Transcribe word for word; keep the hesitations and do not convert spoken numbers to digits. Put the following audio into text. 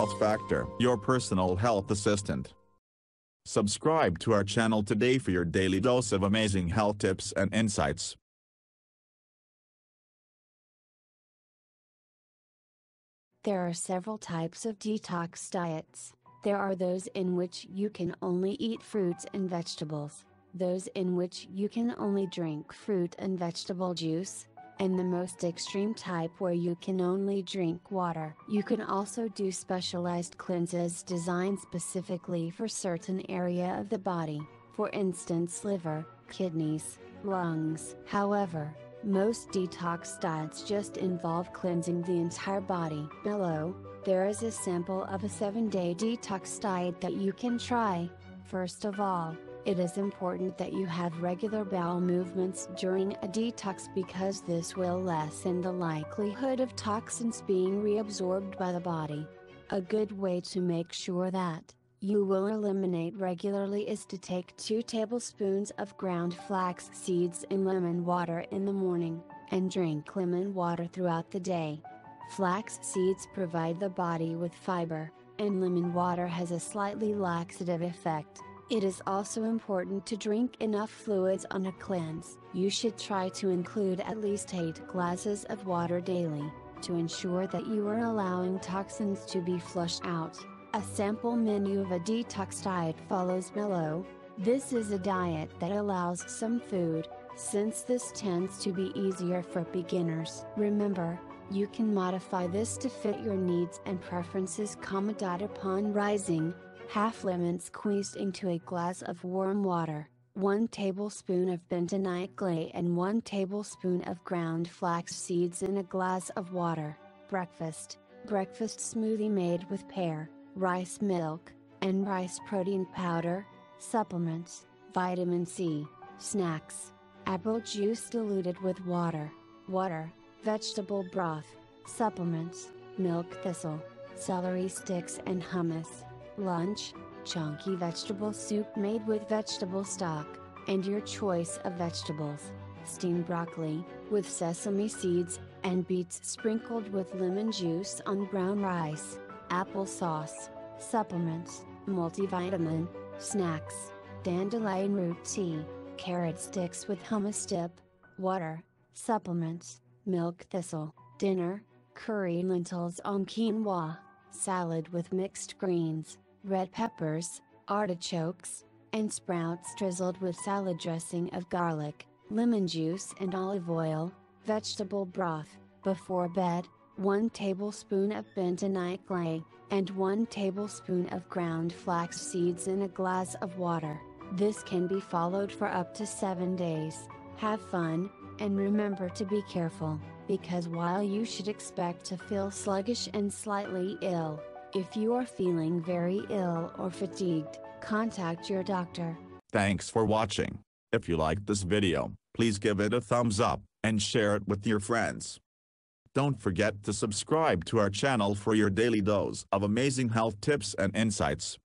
Health Factor, your personal health assistant. Subscribe to our channel today for your daily dose of amazing health tips and insights. There are several types of detox diets. There are those in which you can only eat fruits and vegetables, those in which you can only drink fruit and vegetable juice, and the most extreme type where you can only drink water. You can also do specialized cleanses designed specifically for certain area of the body, for instance liver, kidneys, lungs. However, most detox diets just involve cleansing the entire body. Below, there is a sample of a seven day detox diet that you can try. First of all, it is important that you have regular bowel movements during a detox because this will lessen the likelihood of toxins being reabsorbed by the body. A good way to make sure that you will eliminate regularly is to take two tablespoons of ground flax seeds in lemon water in the morning, and drink lemon water throughout the day. Flax seeds provide the body with fiber, and lemon water has a slightly laxative effect. It is also important to drink enough fluids on a cleanse. You should try to include at least eight glasses of water daily, to ensure that you are allowing toxins to be flushed out. A sample menu of a detox diet follows below. This is a diet that allows some food, since this tends to be easier for beginners. Remember, you can modify this to fit your needs and preferences. Upon rising, half lemon squeezed into a glass of warm water, one tablespoon of bentonite clay and one tablespoon of ground flax seeds in a glass of water. Breakfast, breakfast smoothie made with pear, rice milk, and rice protein powder. Supplements, vitamin C. Snacks, apple juice diluted with water, water, vegetable broth. Supplements, milk thistle, celery sticks and hummus. Lunch, chunky vegetable soup made with vegetable stock, and your choice of vegetables. Steamed broccoli, with sesame seeds, and beets sprinkled with lemon juice on brown rice. Applesauce. Supplements, multivitamin. Snacks, dandelion root tea, carrot sticks with hummus dip. Water. Supplements, milk thistle. Dinner, curry lentils on quinoa, salad with mixed greens, red peppers, artichokes, and sprouts drizzled with salad dressing of garlic, lemon juice and olive oil. Vegetable broth. Before bed, one tablespoon of bentonite clay, and one tablespoon of ground flax seeds in a glass of water. This can be followed for up to seven days. Have fun, and remember to be careful, because while you should expect to feel sluggish and slightly ill, if you are feeling very ill or fatigued, contact your doctor. Thanks for watching. If you liked this video, please give it a thumbs up, and share it with your friends. Don't forget to subscribe to our channel for your daily dose of amazing health tips and insights.